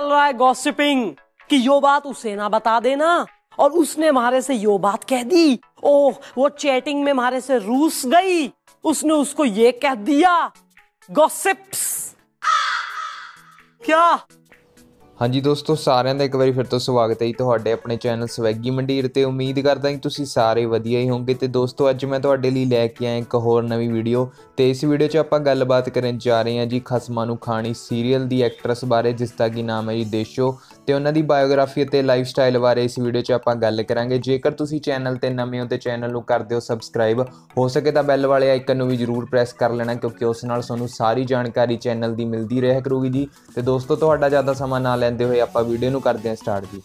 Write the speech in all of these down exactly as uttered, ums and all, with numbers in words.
चल रहा है गॉसिपिंग कि यो बात उसे ना बता देना और उसने मारे से यो बात कह दी, ओह वो चैटिंग में मारे से रूस गई, उसने उसको ये कह दिया। गॉसिप्स क्या? हाँ जी दोस्तों, सारे का एक बार फिर तो स्वागत है तुहाडे अपने चैनल स्वैगी मंडीर ते। उम्मीद करता कि तुसी सारे वधिया ही होंगे। तो दोस्तों अज मैं तुहाडे लई लैके आया एक होर नवी वीडियो। तो इस वीडियो च आपां गलबात करन जा रहे हैं जी खसमा नू खानी सीरीयल की एक्ट्रैस बारे, जिसका कि नाम है जी देशो। तो उन्होंने बायोग्राफी और लाइफ स्टाइल बारे इस वीडियो च आपां गल करांगे। जेकर तुसी चैनल ते नवे हो तो चैनल नू कर दिओ सबसक्राइब, हो सके तो बैल वाले आइकन नू भी जरूर प्रेस कर लेना, क्योंकि उस नाल तुहानू सारी जानकारी चैनल की मिलती रहा करूगी जी। तो दोस्तों तुहाडा ज़्यादा समा ना लेंदे होए आपां वीडियो नू करदे हां स्टार्ट जी।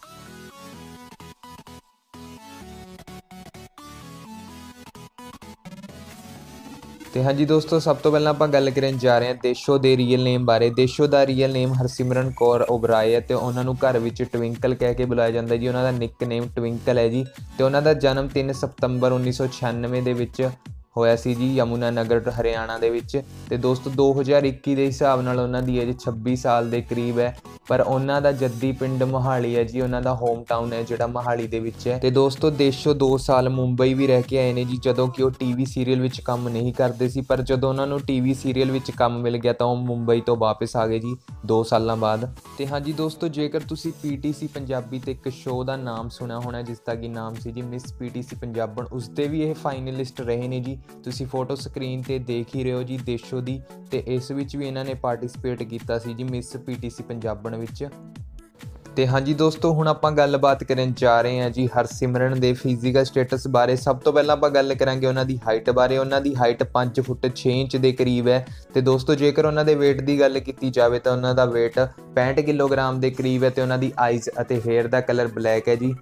तो हाँ जी दोस्तों, सब तो पहले आप गल करन जा रहे हैं देशो के रीयल नेम बारे। देशो का रीयल नेम हरसिमरन कौर ओबराय है। तो उन्होंने घर में ट्विंकल कह के बुलाया जाता है जी। उन्होंने निक नेम ट्विंकल है जी। तो उन्होंने जन्म तीन सितंबर उन्नीस सौ छियानवे के होया सी जी, यमुना नगर हरियाणा के विच। ते दोस्तों दो हज़ार इक्की के हिसाब नाल उन्हां दी एज छब्बीस साल के करीब है। पर उन्हां दा जद्दी पिंड मोहाली है जी, उन्हां दा होम टाउन है जिहड़ा मोहाली दे विच है। ते दोस्तों देशो दो साल मुंबई भी रह के आए ने जी, जदों कि वो टीवी सीरीयल विच काम नहीं करदे सी। पर जदों उन्हां नूं टीवी सीरीयल विच काम मिल गया तो मुंबई तो वापस आ गए जी दो साल बाद। ते हाँ जी दोस्तों, जेकर तुसीं पी टी सी पंजाबी ते एक शो का नाम सुना होना, जिसका कि नाम सी जी miss P T C Punjaban, उसते भी ये फाइनलिस्ट रहे ने जी। तुसी फोटो स्क्रीन ते देख ही रहे हो जी देशो दी। ते इस विच भी इन्होंने पार्टिसिपेट कीता सी जी miss P T C Punjaban विच। तो हाँ जी दोस्तों, हुण आपां गलबात करन जा रहे हैं जी हरसिमरन दे फिजिकल स्टेटस बारे। सब तो पहले आपां गल करांगे उन्हां दी हाइट बारे। उन्हां दी हाइट पाँच फुट छे इंच के करीब है। तो दोस्तों जेकर उन्हां दे वेट की गल की जाए तो उन्हां दा वेट पैंसठ किलोग्राम के करीब है। तो उन्हां दी आइज़ अते हेयर का कलर ब्लैक है जी।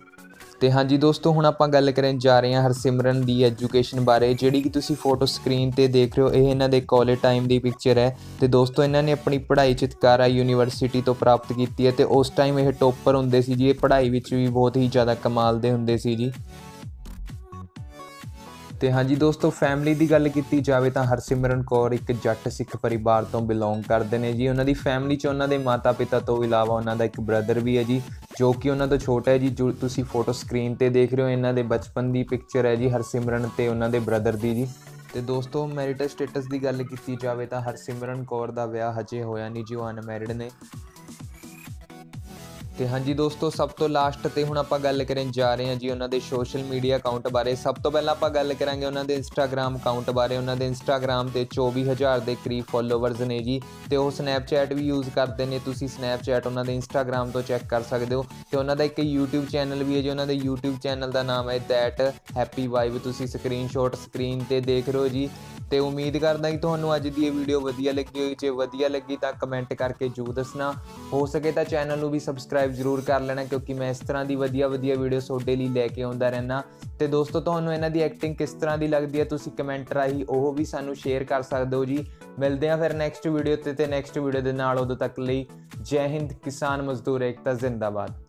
तो हाँ जी दोस्तों, हुण आपां गल करन जा रहे हैं हरसिमरन की एजुकेशन बारे, जिहड़ी कि तुसीं फोटो स्क्रीन ते देख रहे हो। ये इन्हां दे कॉलेज टाइम की पिक्चर है। तो दोस्तों इन्हां ने अपनी पढ़ाई चितकारा यूनीवर्सिटी तो प्राप्त की है। तो उस टाइम ये टॉपर हुंदे सी जी, पढ़ाई विच भी बहुत ही ज़्यादा कमाल दे हुंदे सी जी। तो हाँ जी दोस्तों, फैमिली की गल की जाए तो हरसिमरन कौर एक जट सिख परिवार तो बिलोंग करते हैं जी। उन्होंने फैमिली च उन्होंने माता पिता तो इलावा उन्होंने एक ब्रदर भी है जी, जो कि उन्होंने तो छोटा है जी। जो तुसी फोटो स्क्रीन पर देख रहे हो इन्होंने बचपन की पिक्चर है जी हरसिमरन ते उन्होंने ब्रदर की जी। तो दोस्तों मैरिटल स्टेटस की गल की जाए तो हरसिमरन कौर का विआह हजे होया नहीं जी, वो अनमैरिड ने। तो हाँ जी दोस्तों, सब तो लास्ट ते हुण आपां गल करन जा रहे हैं जी उन्होंने सोशल मीडिया अकाउंट बारे। सब तो पहले आपां गल करांगे उन्होंने इंस्टाग्राम अकाउंट बारे। उन्होंने इंस्टाग्राम ते चौबीस हज़ार के करीब फॉलोवर्स ने जी। तो वो स्नैपचैट भी यूज़ करते हैं, तुसीं स्नैपचैट उन्होंने इंस्टाग्राम तो चैक कर सकते हो। तो उन्होंने एक यूट्यूब चैनल भी है जी। उन्होंने यूट्यूब चैनल का नाम है दैट हैप्पी वाइफ। तुसीं स्क्रीनशॉट स्क्रीन पर देख रहे हो जी। तो उम्मीद करदा कि तुहानू अज दी वीडियो वधिया लगी होई। जे वधिया लगी तो कमेंट करके जरूर दसना, हो सके तो चैनल नू भी सबसक्राइब जरूर कर लेना, क्योंकि मैं इस तरह की वधिया वधिया वीडियो तुहाडे लई लैके आउंदा रहना। तो दोस्तों तुहानू इन्हां दी एक्टिंग किस तरह की लगती है, तुसीं कमेंट राही ओह भी सानू शेयर कर सकदे हो जी। मिलदे हां फिर नैक्सट वीडियो ते। नैक्सट वीडियो दे नाल उदों तक लई जय हिंद, किसान मजदूर एकता जिंदाबाद।